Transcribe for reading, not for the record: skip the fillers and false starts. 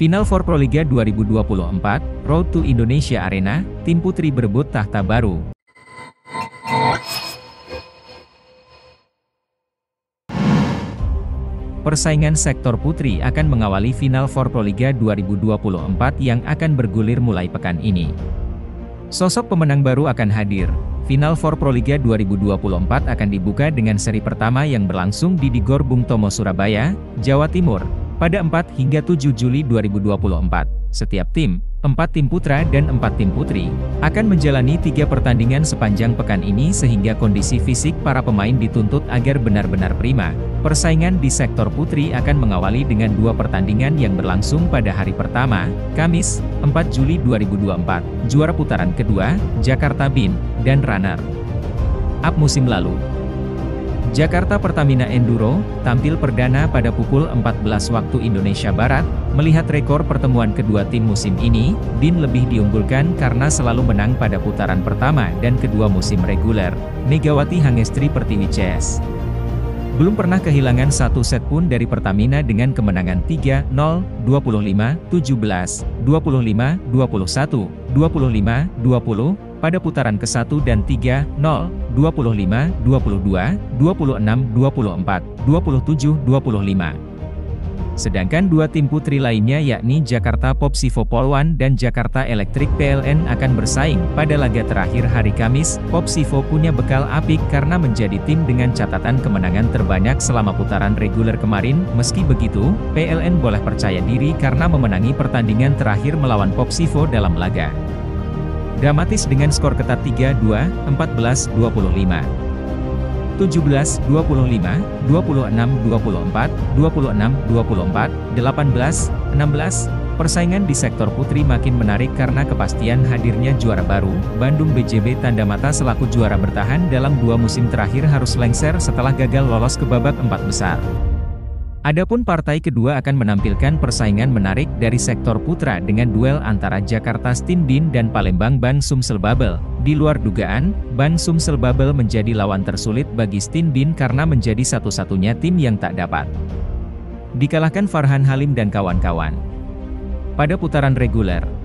Final 4 Proliga 2024, Road to Indonesia Arena, tim putri berebut tahta baru. Persaingan sektor putri akan mengawali Final 4 Proliga 2024 yang akan bergulir mulai pekan ini. Sosok pemenang baru akan hadir. Final 4 Proliga 2024 akan dibuka dengan seri pertama yang berlangsung di Digor Bung Tomo, Surabaya, Jawa Timur, pada 4 hingga 7 Juli 2024. Setiap tim, 4 tim putra dan 4 tim putri, akan menjalani 3 pertandingan sepanjang pekan ini sehingga kondisi fisik para pemain dituntut agar benar-benar prima. Persaingan di sektor putri akan mengawali dengan 2 pertandingan yang berlangsung pada hari pertama, Kamis, 4 Juli 2024, juara putaran kedua, Jakarta BIN, dan runner-up musim lalu. Jakarta Pertamina Enduro tampil perdana pada pukul 14 waktu Indonesia Barat. Melihat rekor pertemuan kedua tim musim ini, DIN lebih diunggulkan karena selalu menang pada putaran pertama dan kedua musim reguler. Megawati Hangestri Pertiwi CS belum pernah kehilangan satu set pun dari Pertamina dengan kemenangan 3-0, 25-17, 25-21, 25-20, pada putaran ke-1 dan 3-0, 25, 22, 26, 24, 27, 25. Sedangkan 2 tim putri lainnya yakni Jakarta Popsivo Polwan dan Jakarta Electric PLN akan bersaing pada laga terakhir hari Kamis. Popsivo punya bekal apik karena menjadi tim dengan catatan kemenangan terbanyak selama putaran reguler kemarin. Meski begitu, PLN boleh percaya diri karena memenangi pertandingan terakhir melawan Popsivo dalam laga dramatis dengan skor ketat 3-2, 14-25, 17-25, 26-24, 26-24, 18-16. Persaingan di sektor putri makin menarik karena kepastian hadirnya juara baru. Bandung BJB Tandamata selaku juara bertahan dalam 2 musim terakhir harus lengser setelah gagal lolos ke babak 4 besar. Adapun partai kedua akan menampilkan persaingan menarik dari sektor putra dengan duel antara Jakarta STIN BIN dan Palembang Bank Sumsel Babel. Di luar dugaan, Bank Sumsel Babel menjadi lawan tersulit bagi STIN BIN karena menjadi satu-satunya tim yang tak dapat dikalahkan Farhan Halim dan kawan-kawan pada putaran reguler.